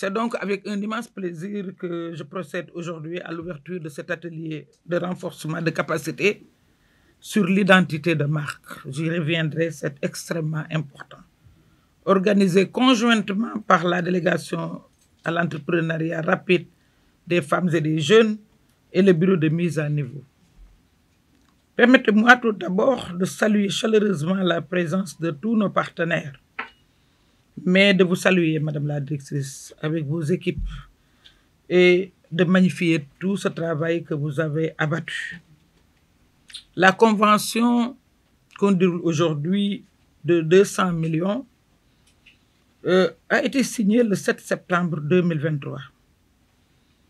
C'est donc avec un immense plaisir que je procède aujourd'hui à l'ouverture de cet atelier de renforcement de capacité sur l'identité de marque. J'y reviendrai, c'est extrêmement important. Organisé conjointement par la délégation à l'entrepreneuriat rapide des femmes et des jeunes et le bureau de mise à niveau. Permettez-moi tout d'abord de saluer chaleureusement la présence de tous nos partenaires, mais de vous saluer, Madame la Directrice, avec vos équipes et de magnifier tout ce travail que vous avez abattu. La convention qu'on déroule aujourd'hui de 200 millions a été signée le 7 septembre 2023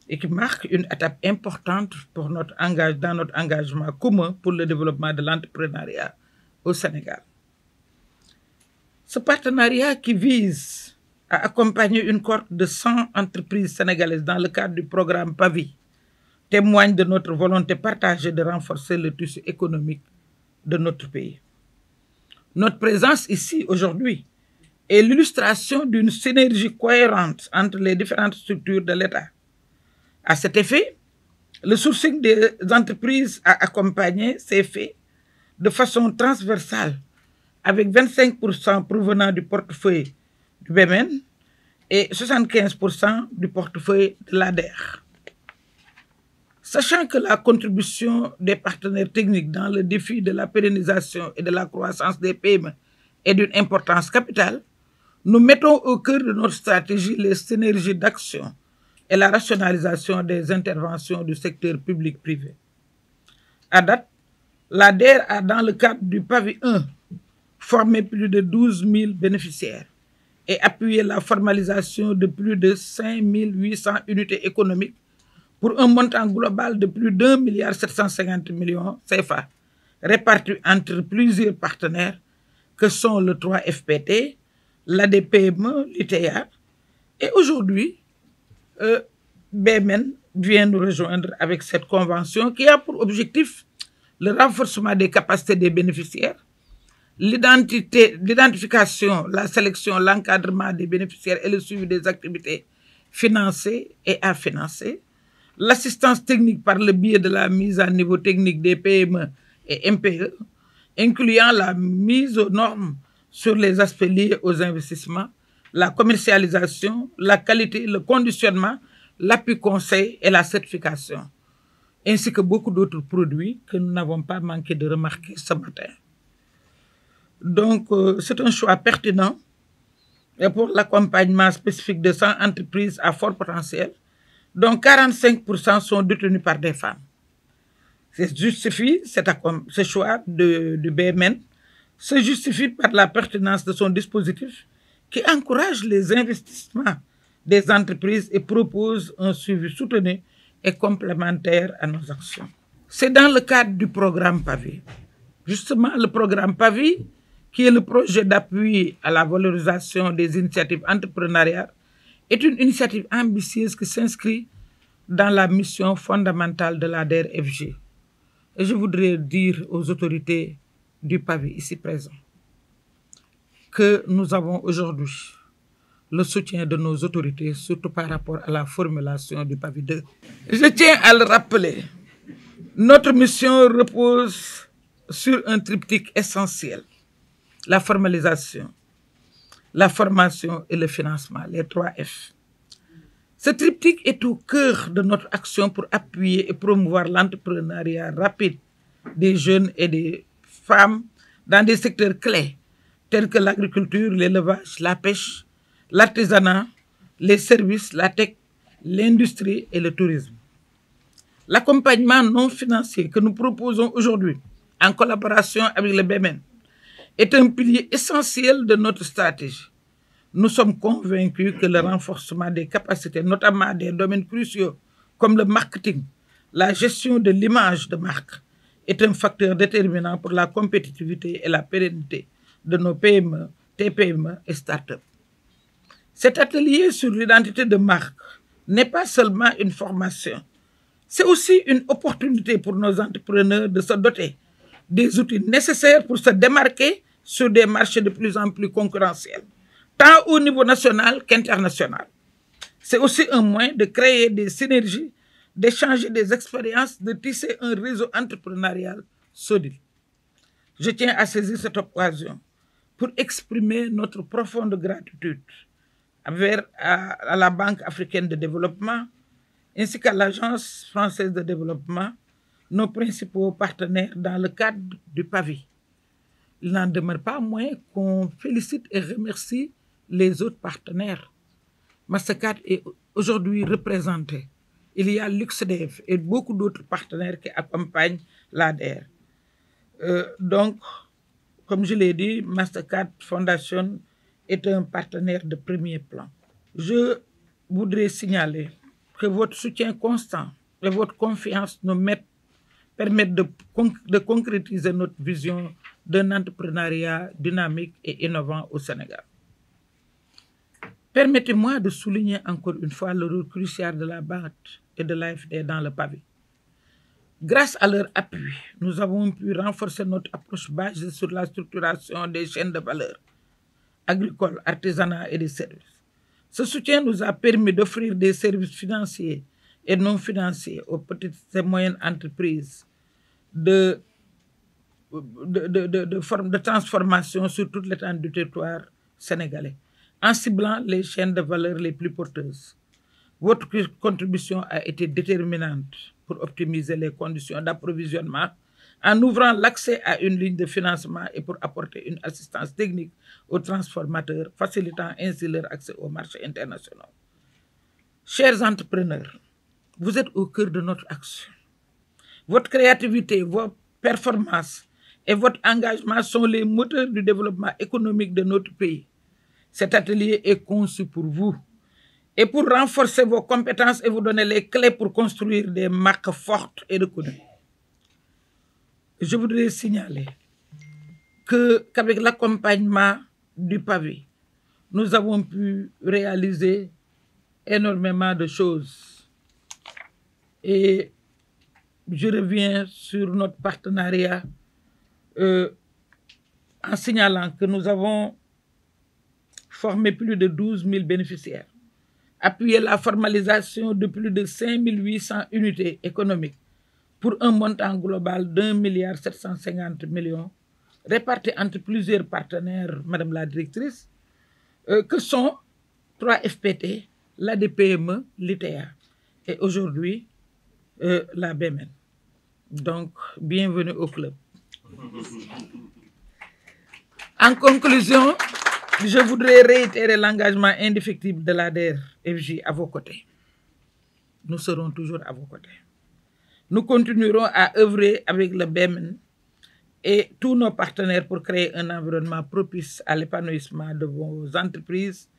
et qui marque une étape importante pour dans notre engagement commun pour le développement de l'entrepreneuriat au Sénégal. Ce partenariat qui vise à accompagner une cohorte de 100 entreprises sénégalaises dans le cadre du programme PAVIE témoigne de notre volonté partagée de renforcer le tissu économique de notre pays. Notre présence ici aujourd'hui est l'illustration d'une synergie cohérente entre les différentes structures de l'État. À cet effet, le sourcing des entreprises a accompagné ces faits de façon transversale, avec 25% provenant du portefeuille du BMN et 75% du portefeuille de l'ADER. Sachant que la contribution des partenaires techniques dans le défi de la pérennisation et de la croissance des PME est d'une importance capitale, nous mettons au cœur de notre stratégie les synergies d'action et la rationalisation des interventions du secteur public-privé. À date, l'ADER a, dans le cadre du PAVIE 1, formé plus de 12 000 bénéficiaires et appuyé la formalisation de plus de 5 800 unités économiques pour un montant global de plus de 1,750 milliard CFA, répartis entre plusieurs partenaires que sont le 3FPT, l'ADPM, l'ITA, et aujourd'hui, BEMEN vient nous rejoindre avec cette convention qui a pour objectif le renforcement des capacités des bénéficiaires, l'identification, la sélection, l'encadrement des bénéficiaires et le suivi des activités financées et à financer, l'assistance technique par le biais de la mise à niveau technique des PME et MPE, incluant la mise aux normes sur les aspects liés aux investissements, la commercialisation, la qualité, le conditionnement, l'appui conseil et la certification, ainsi que beaucoup d'autres produits que nous n'avons pas manqué de remarquer ce matin. Donc, c'est un choix pertinent pour l'accompagnement spécifique de 100 entreprises à fort potentiel, dont 45% sont détenues par des femmes. Ce choix du BMN se justifie par la pertinence de son dispositif qui encourage les investissements des entreprises et propose un suivi soutenu et complémentaire à nos actions. C'est dans le cadre du programme PAVIE. Justement, le programme PAVIE, qui est le projet d'appui à la valorisation des initiatives entrepreneuriales, est une initiative ambitieuse qui s'inscrit dans la mission fondamentale de la DRFG. Et je voudrais dire aux autorités du PAVIE ici présentes que nous avons aujourd'hui le soutien de nos autorités, surtout par rapport à la formulation du PAVIE 2. Je tiens à le rappeler, notre mission repose sur un triptyque essentiel. La formalisation, la formation et le financement, les 3F. Ce triptyque est au cœur de notre action pour appuyer et promouvoir l'entrepreneuriat rapide des jeunes et des femmes dans des secteurs clés tels que l'agriculture, l'élevage, la pêche, l'artisanat, les services, la tech, l'industrie et le tourisme. L'accompagnement non financier que nous proposons aujourd'hui en collaboration avec le BEMEN est un pilier essentiel de notre stratégie. Nous sommes convaincus que le renforcement des capacités, notamment des domaines cruciaux comme le marketing, la gestion de l'image de marque, est un facteur déterminant pour la compétitivité et la pérennité de nos PME, TPME et start-up. Cet atelier sur l'identité de marque n'est pas seulement une formation, c'est aussi une opportunité pour nos entrepreneurs de se doter des outils nécessaires pour se démarquer sur des marchés de plus en plus concurrentiels, tant au niveau national qu'international. C'est aussi un moyen de créer des synergies, d'échanger des expériences, de tisser un réseau entrepreneurial solide. Je tiens à saisir cette occasion pour exprimer notre profonde gratitude à la Banque africaine de développement ainsi qu'à l'Agence française de développement, nos principaux partenaires dans le cadre du PAVIE. Il n'en demeure pas moins qu'on félicite et remercie les autres partenaires. MasterCard est aujourd'hui représenté. Il y a LuxDev et beaucoup d'autres partenaires qui accompagnent l'ADER. Donc, comme je l'ai dit, MasterCard Foundation est un partenaire de premier plan. Je voudrais signaler que votre soutien constant et votre confiance nous permettent de concrétiser notre vision d'un entrepreneuriat dynamique et innovant au Sénégal. Permettez-moi de souligner encore une fois le rôle crucial de la BAT et de l'AFD dans le PAVIE. Grâce à leur appui, nous avons pu renforcer notre approche basée sur la structuration des chaînes de valeur agricoles, artisanat et des services. Ce soutien nous a permis d'offrir des services financiers et non financiers aux petites et moyennes entreprises de transformation sur toute l'étendue du territoire sénégalais, en ciblant les chaînes de valeur les plus porteuses. Votre contribution a été déterminante pour optimiser les conditions d'approvisionnement en ouvrant l'accès à une ligne de financement et pour apporter une assistance technique aux transformateurs, facilitant ainsi leur accès aux marchés internationaux. Chers entrepreneurs, vous êtes au cœur de notre action. Votre créativité, vos performances et votre engagement sont les moteurs du développement économique de notre pays. Cet atelier est conçu pour vous et pour renforcer vos compétences et vous donner les clés pour construire des marques fortes et reconnues. Je voudrais signaler qu'avec l'accompagnement du PAVIE, nous avons pu réaliser énormément de choses. Et je reviens sur notre partenariat en signalant que nous avons formé plus de 12 000 bénéficiaires, appuyé la formalisation de plus de 5 800 unités économiques pour un montant global de 1,75 milliard, réparti entre plusieurs partenaires, Madame la Directrice, que sont 3FPT, l'ADPM, l'ITA et aujourd'hui la BMN. Donc, bienvenue au club. En conclusion, je voudrais réitérer l'engagement indéfectible de la DRFG à vos côtés. Nous serons toujours à vos côtés. Nous continuerons à œuvrer avec le BEMEN et tous nos partenaires pour créer un environnement propice à l'épanouissement de vos entreprises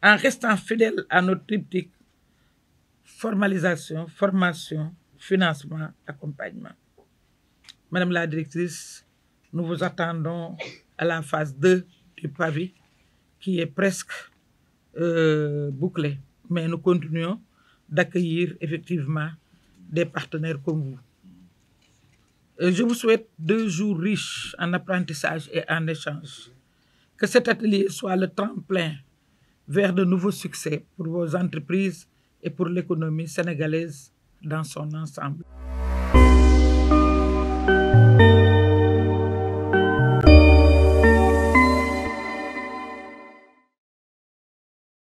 en restant fidèles à notre triptyque formalisation, formation, financement, accompagnement. Madame la Directrice, nous vous attendons à la phase 2 du PAVIE, qui est presque bouclé. Mais nous continuons d'accueillir effectivement des partenaires comme vous. Je vous souhaite 2 jours riches en apprentissage et en échange. Que cet atelier soit le tremplin vers de nouveaux succès pour vos entreprises et pour l'économie sénégalaise dans son ensemble.